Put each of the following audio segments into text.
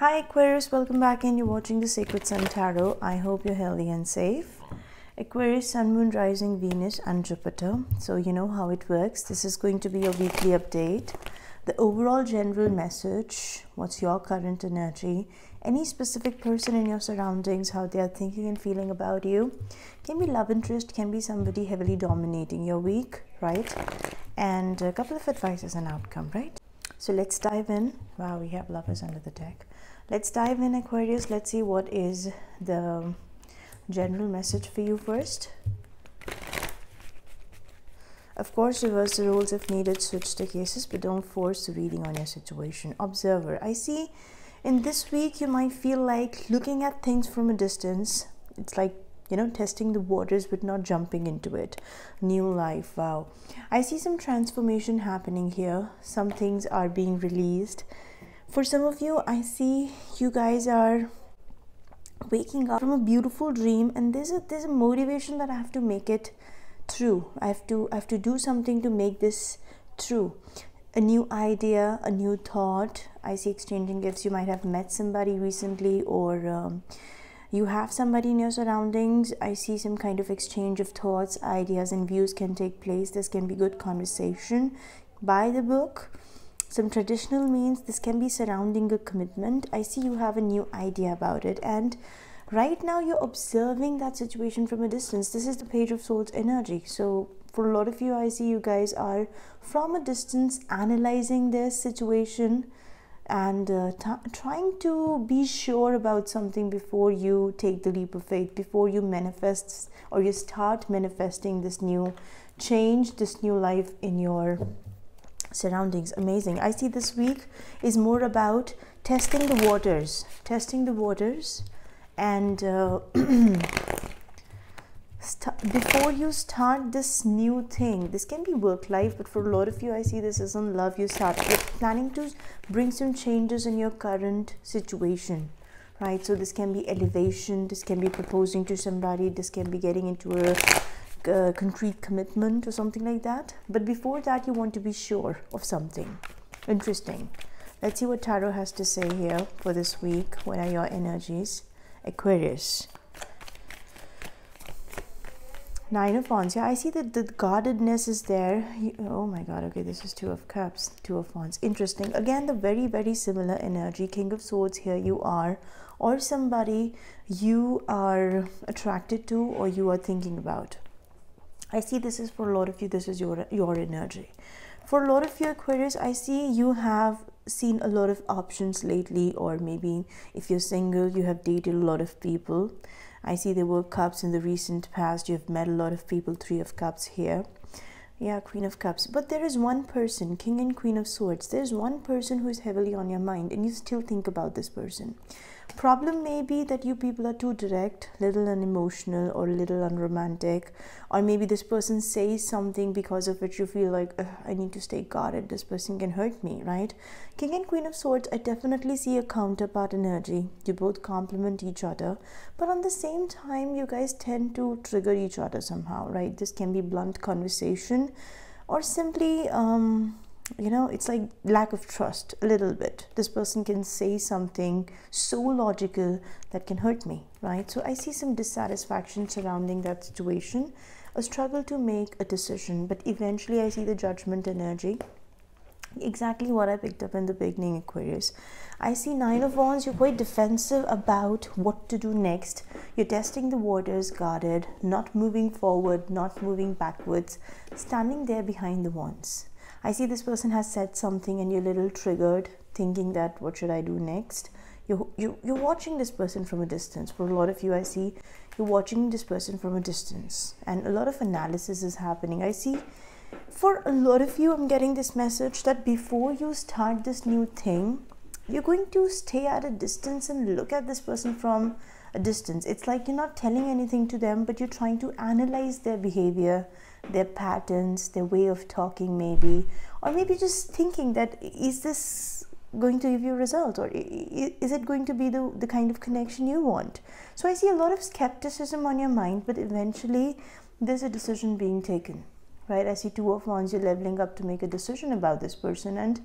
Hi Aquarius, welcome back and you're watching The Sacred Sun Tarot. I hope you're healthy and safe. Aquarius, Sun, Moon, Rising, Venus and Jupiter. So you know how it works. This is going to be your weekly update. The overall general message, what's your current energy, any specific person in your surroundings, how they are thinking and feeling about you. Can be love interest, can be somebody heavily dominating your week, right? And a couple of advices and outcome, right? So let's dive in. Wow, we have lovers under the deck. Let's dive in, Aquarius. Let's see what is the general message for you first. Of course, reverse the roles if needed, switch the cases, but don't force the reading on your situation. Observer. I see in this week you might feel like looking at things from a distance. It's like, you know, testing the waters but not jumping into it. New life. Wow. I see some transformation happening here. Some things are being released. For some of you, I see you guys are waking up from a beautiful dream, and there's a motivation that I have to make it true. I have to do something to make this true. A new idea, a new thought. I see exchanging gifts. You might have met somebody recently, or you have somebody in your surroundings. I see some kind of exchange of thoughts, ideas and views can take place. This can be good conversation by the book. Some traditional means, this can be surrounding a commitment. I see you have a new idea about it, and right now you're observing that situation from a distance. This is the Page of Swords energy. So for a lot of you, I see you guys are from a distance analyzing their situation and trying to be sure about something before you take the leap of faith, before you manifest or you start manifesting this new change, this new life in your surroundings. Amazing. I see this week is more about testing the waters and before you start this new thing. This can be work life, but for a lot of you, I see this is in love. You're planning to bring some changes in your current situation, right? So this can be elevation, this can be proposing to somebody, this can be getting into a concrete commitment or something like that. But before that, you want to be sure of something. Interesting. Let's see what tarot has to say here for this week. What are your energies, Aquarius? Nine of Wands. Yeah, I see that the guardedness is there. Oh my god, okay, this is Two of Cups, Two of Wands. Interesting. Again, the very similar energy. King of Swords. Here you are, or somebody you are attracted to or you are thinking about. I see this is for a lot of you, this is your energy. For a lot of you, Aquarius, I see you have seen a lot of options lately, or maybe if you're single, you have dated a lot of people. I see there were cups in the recent past, you've met a lot of people. Three of Cups here. Yeah, Queen of Cups. But there is one person, King and Queen of Swords. There's one person who is heavily on your mind and you still think about this person. Problem may be that you people are too direct, little unemotional or little unromantic, or maybe this person says something because of which you feel like, I need to stay guarded, this person can hurt me, right? King and Queen of Swords, I definitely see a counterpart energy. You both complement each other, but on the same time, you guys tend to trigger each other somehow, right? This can be blunt conversation, or simply, you know, it's like lack of trust a little bit. This person can say something so logical that can hurt me, right? So I see some dissatisfaction surrounding that situation, a struggle to make a decision, but eventually I see the Judgment energy. Exactly what I picked up in the beginning, Aquarius. I see Nine of Wands. You're quite defensive about what to do next. You're testing the waters, guarded, not moving forward, not moving backwards, standing there behind the wands. I see this person has said something and you're a little triggered, thinking that, what should I do next? You're watching this person from a distance. For a lot of you, I see you're watching this person from a distance, and a lot of analysis is happening. I see for a lot of you, I'm getting this message that before you start this new thing, you're going to stay at a distance and look at this person from a distance. It's like you're not telling anything to them, but you're trying to analyze their behavior, their patterns, their way of talking maybe, or maybe just thinking that, is this going to give you a result, or is it going to be the kind of connection you want? So I see a lot of skepticism on your mind, but eventually there's a decision being taken, right? I see Two of Wands. You're leveling up to make a decision about this person, and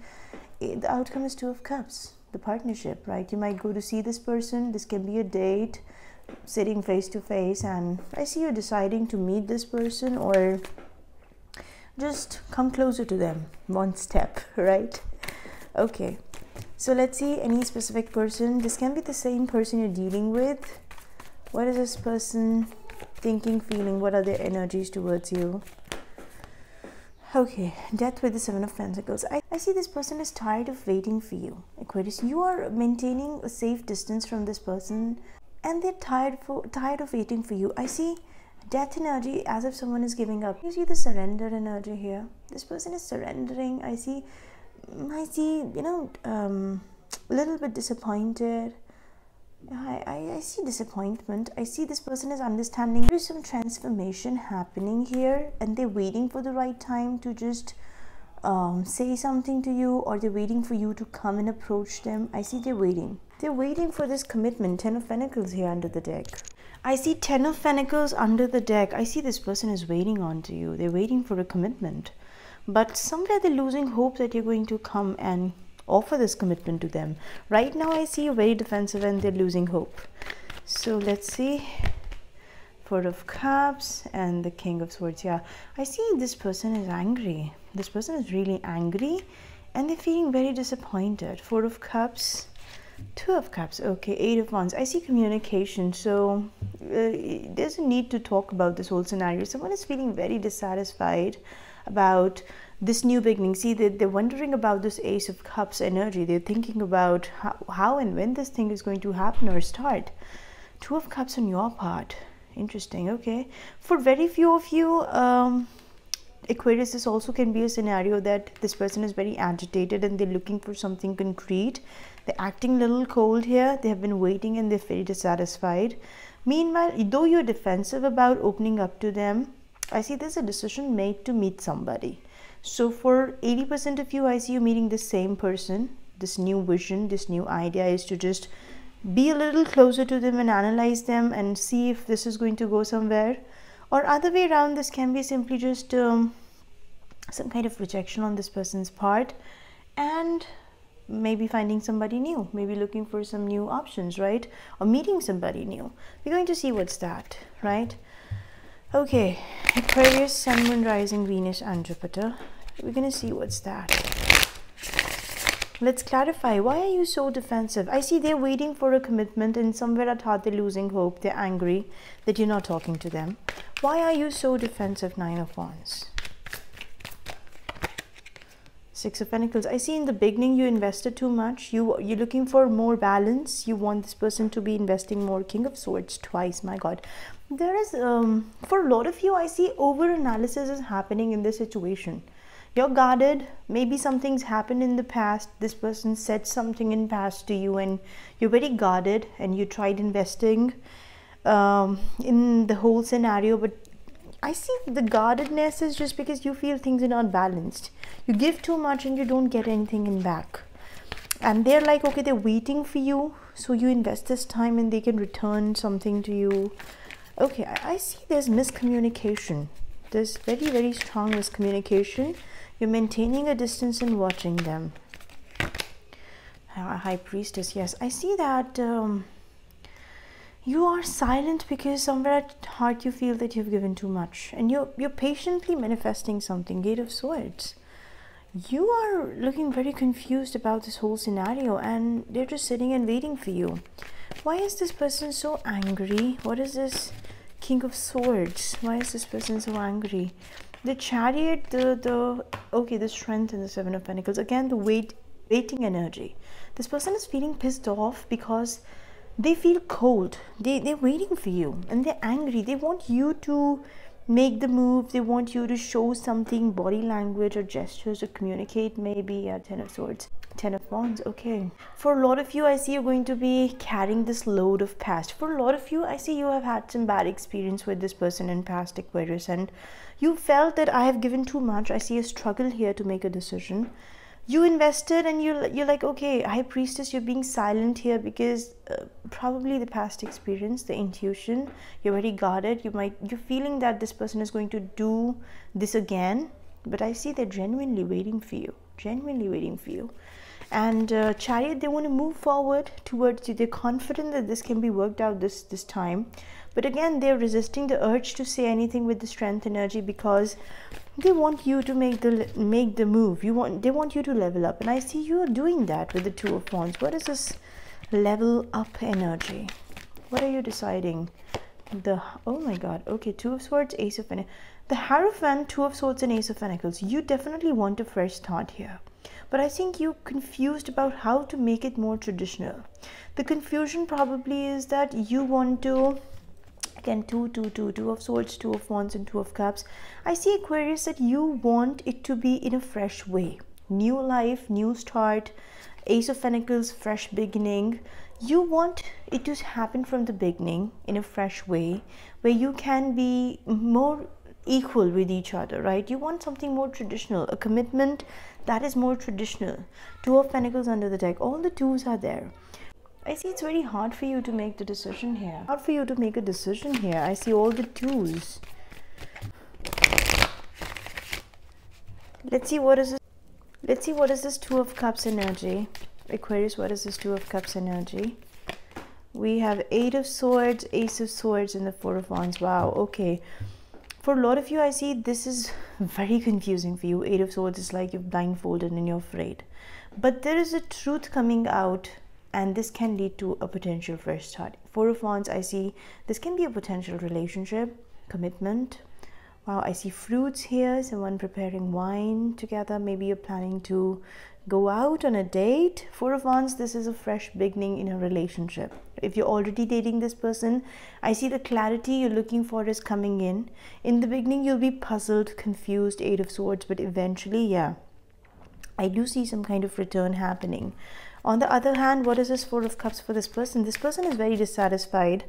the outcome is Two of Cups. the partnership, right? You might go to see this person. This can be a date, sitting face to face, and I see you deciding to meet this person or just come closer to them one step, right? Okay, so let's see any specific person. This can be the same person you're dealing with. What is this person thinking, feeling? What are their energies towards you? Okay, death with the Seven of Pentacles. I see this person is tired of waiting for you, Aquarius. You are maintaining a safe distance from this person, and they're tired of waiting for you. I see death energy, as if someone is giving up. You see the surrender energy here. This person is surrendering. I see, you know, a little bit disappointed. I see disappointment. I see this person is understanding there's some transformation happening here, and they're waiting for the right time to just say something to you, or they're waiting for you to come and approach them. I see they're waiting. They're waiting for this commitment. Ten of Pentacles here under the deck. I see Ten of Pentacles under the deck. I see this person is waiting on to you. They're waiting for a commitment. But somewhere they're losing hope that you're going to come and offer this commitment to them. Right now I see you're very defensive and they're losing hope. So let's see. Four of Cups and the King of Swords. Yeah, I see this person is angry. This person is really angry and they're feeling very disappointed. Four of Cups, Two of Cups. Okay, Eight of Wands. I see communication. So there's a need to talk about this whole scenario. Someone is feeling very dissatisfied about this new beginning. See, they're wondering about this Ace of Cups energy. They're thinking about how and when this thing is going to happen or start. Two of Cups on your part. Interesting. Okay, for very few of you, Aquarius, this also can be a scenario that this person is very agitated and they're looking for something concrete. They're acting a little cold here. They have been waiting and they're very dissatisfied. Meanwhile, though you're defensive about opening up to them, I see there's a decision made to meet somebody. So for 80% of you, I see you meeting the same person. This new vision, this new idea is to just be a little closer to them and analyze them and see if this is going to go somewhere. Or other way around, this can be simply just some kind of rejection on this person's part and maybe finding somebody new, maybe looking for some new options, right? Or meeting somebody new. We're going to see what's that, right? Okay, Aquarius, Sun, Moon, Rising, Venus and Jupiter. We're going to see what's that. Let's clarify. Why are you so defensive? I see they're waiting for a commitment and somewhere at heart they're losing hope. They're angry that you're not talking to them. Why are you so defensive? Nine of Wands. Six of Pentacles. I see in the beginning you invested too much. You're looking for more balance. You want this person to be investing more. King of Swords twice. My God. There is, for a lot of you, I see over-analysis is happening in this situation. You're guarded. Maybe something's happened in the past. This person said something in past to you and you're very guarded and you tried investing in the whole scenario. But I see the guardedness is just because you feel things are not balanced. You give too much and you don't get anything in back. And they're like, okay, they're waiting for you. So you invest this time and they can return something to you. Okay, I see there's miscommunication. There's very, very strong miscommunication. You're maintaining a distance and watching them. High Priestess, yes. I see that you are silent because somewhere at heart you feel that you've given too much. And you're patiently manifesting something. Eight of Swords. You are looking very confused about this whole scenario. And they're just sitting and waiting for you. Why is this person so angry? What is this? King of Swords. Why is this person so angry? The Chariot, the Strength and the Seven of Pentacles. Again, the waiting energy. This person is feeling pissed off because they feel cold. They're waiting for you and they're angry. They want you to make the move. They want you to show something, body language or gestures or communicate maybe. At Ten of Swords. Ten of Wands. Okay, for a lot of you, I see you're going to be carrying this load of past. For a lot of you, I see you have had some bad experience with this person in past, Aquarius, and you felt that I have given too much. I see a struggle here to make a decision. You invested and you're like, okay, High Priestess, you're being silent here because probably the past experience, the intuition, you're very guarded. You're feeling that this person is going to do this again, but I see they're genuinely waiting for you. And Chariot, they want to move forward towards you. They're confident that this can be worked out this time. But again, they're resisting the urge to say anything with the Strength energy because they want you to make the move. They want you to level up. And I see you are doing that with the Two of Wands. What is this level up energy? What are you deciding? Oh my God. Okay, Two of Swords, Ace of Pentacles. The Hierophant, Two of Swords and Ace of Pentacles. You definitely want a fresh start here. But I think you're confused about how to make it more traditional. The confusion probably is that you want to, again, Two of Swords, Two of Wands and Two of Cups. I see, Aquarius, that you want it to be in a fresh way. New life, new start, Ace of Pentacles, fresh beginning. You want it to happen from the beginning in a fresh way where you can be more equal with each other, right? You want something more traditional, a commitment that is more traditional. Two of Pentacles under the deck, all the twos are there. I see it's very hard for you to make the decision here. Hard for you to make a decision here. I see all the twos. Let's see what is this. Let's see what is this Two of Cups energy, Aquarius. What is this Two of Cups energy? We have Eight of Swords, Ace of Swords and the Four of Wands. Wow, okay. For a lot of you, I see this is very confusing for you. Eight of Swords is like you're blindfolded and you're afraid. But there is a truth coming out and this can lead to a potential fresh start. Four of Wands, I see this can be a potential relationship, commitment. Wow, I see fruits here, someone preparing wine together. Maybe you're planning to go out on a date. Four of Wands, this is a fresh beginning in a relationship. If you're already dating this person, I see the clarity you're looking for is coming in. In the beginning, you'll be puzzled, confused, Eight of Swords, but eventually, yeah, I do see some kind of return happening. On the other hand, what is this Four of Cups for this person? This person is very dissatisfied.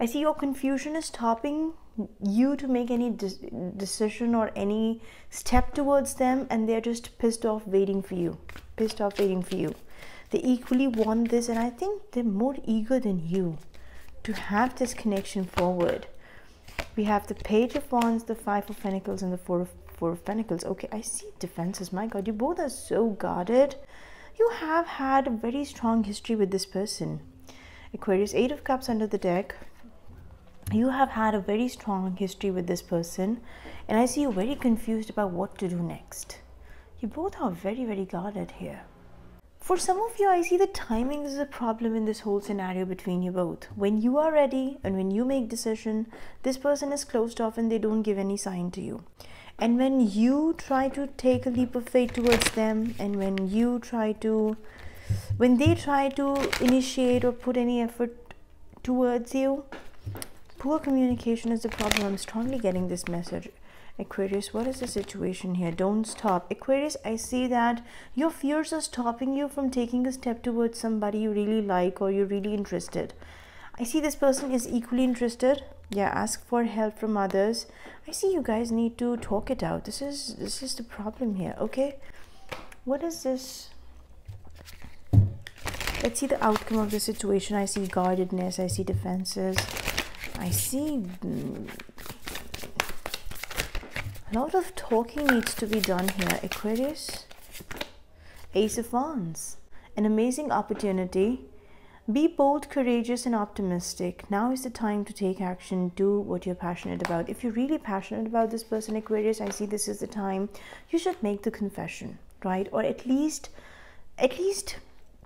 I see your confusion is stopping you to make any decision or any step towards them, and they're just pissed off waiting for you. Pissed off waiting for you. They equally want this, and I think they're more eager than you to have this connection forward. We have the Page of Wands, the Five of Pentacles, and the Four of Pentacles. Okay, I see defenses. My God, you both are so guarded. You have had a very strong history with this person. Aquarius, Eight of Cups under the deck. You have had a very strong history with this person, and I see you very confused about what to do next. You both are very, very guarded here. For some of you, I see the timing is a problem in this whole scenario between you both. When you are ready and when you make decision, this person is closed off and they don't give any sign to you. And when you try to take a leap of faith towards them, and when they try to initiate or put any effort towards you, poor communication is the problem. I'm strongly getting this message. Aquarius, what is the situation here? Don't stop. Aquarius, I see that your fears are stopping you from taking a step towards somebody you really like or you're really interested. I see this person is equally interested. Yeah, ask for help from others. I see you guys need to talk it out. This is the problem here, okay? What is this? Let's see the outcome of the situation. I see guardedness. I see defenses. I see a lot of talking needs to be done here. Aquarius, Ace of Wands, an amazing opportunity. Be bold, courageous and optimistic. Now is the time to take action. Do what you're passionate about. If you're really passionate about this person, Aquarius, I see this is the time you should make the confession, right? Or at least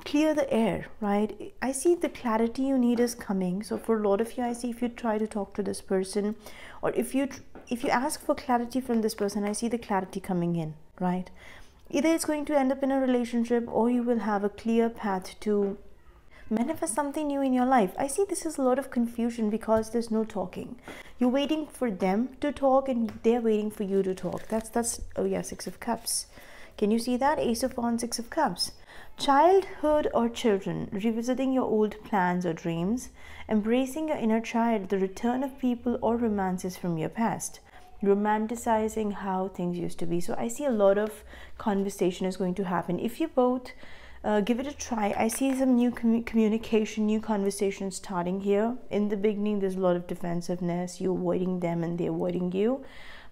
clear the air, right? I see the clarity you need is coming. So for a lot of you, I see if you try to talk to this person, or if you ask for clarity from this person, I see the clarity coming in, right? Either it's going to end up in a relationship, or you will have a clear path to manifest something new in your life. I see this is a lot of confusion because there's no talking. You're waiting for them to talk and they're waiting for you to talk. That's oh yeah, Six of Cups. Can you see that? Ace of Wands, Six of Cups. Childhood or children, revisiting your old plans or dreams, embracing your inner child, the return of people or romances from your past, romanticizing how things used to be. So I see a lot of conversation is going to happen. If you both give it a try. I see some new communication, new conversations starting here. In the beginning, there's a lot of defensiveness. You're avoiding them and they're avoiding you.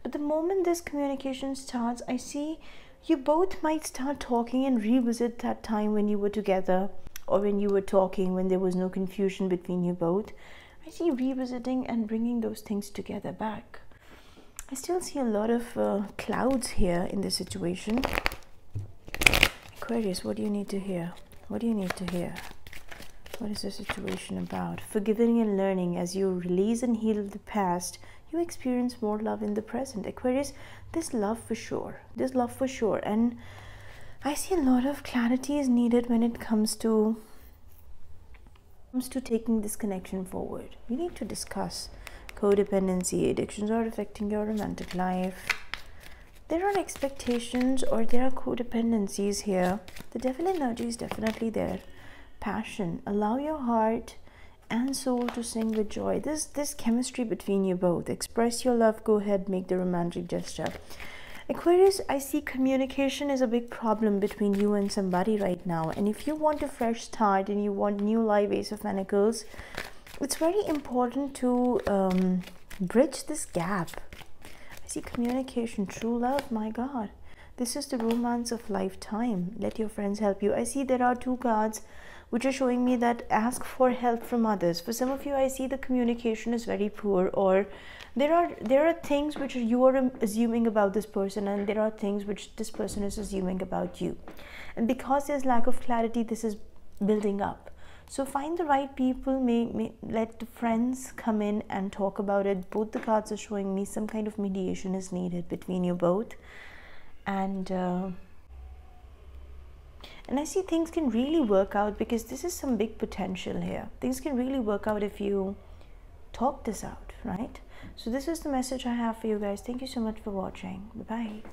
But the moment this communication starts, I see you both might start talking and revisit that time when you were together, or when you were talking when there was no confusion between you both. I see revisiting and bringing those things together back. I still see a lot of clouds here in this situation. Aquarius, what do you need to hear? What do you need to hear? What is the situation about? Forgiving and learning. As you release and heal the past, you experience more love in the present. Aquarius, this love for sure. This love for sure. And I see a lot of clarity is needed when it comes to taking this connection forward. We need to discuss codependency. Addictions are affecting your romantic life. There are expectations, or there are codependencies here. The devil energy is definitely there. Passion. Allow your heart and soul to sing with joy. This chemistry between you both. Express your love. Go ahead, make the romantic gesture. Aquarius, I see communication is a big problem between you and somebody right now. And if you want a fresh start and you want new life, Ace of Pentacles, it's very important to bridge this gap. I see communication, true love, my God. This is the romance of lifetime. Let your friends help you. I see there are two cards which are showing me that ask for help from others. For some of you, I see the communication is very poor, or there are things which you are assuming about this person, and there are things which this person is assuming about you. And because there's lack of clarity, this is building up. So find the right people, let the friends come in and talk about it. Both the cards are showing me some kind of mediation is needed between you both. And I see things can really work out, because this is some big potential here. Things can really work out if you talk this out, right? So this is the message I have for you guys. Thank you so much for watching. Bye-bye.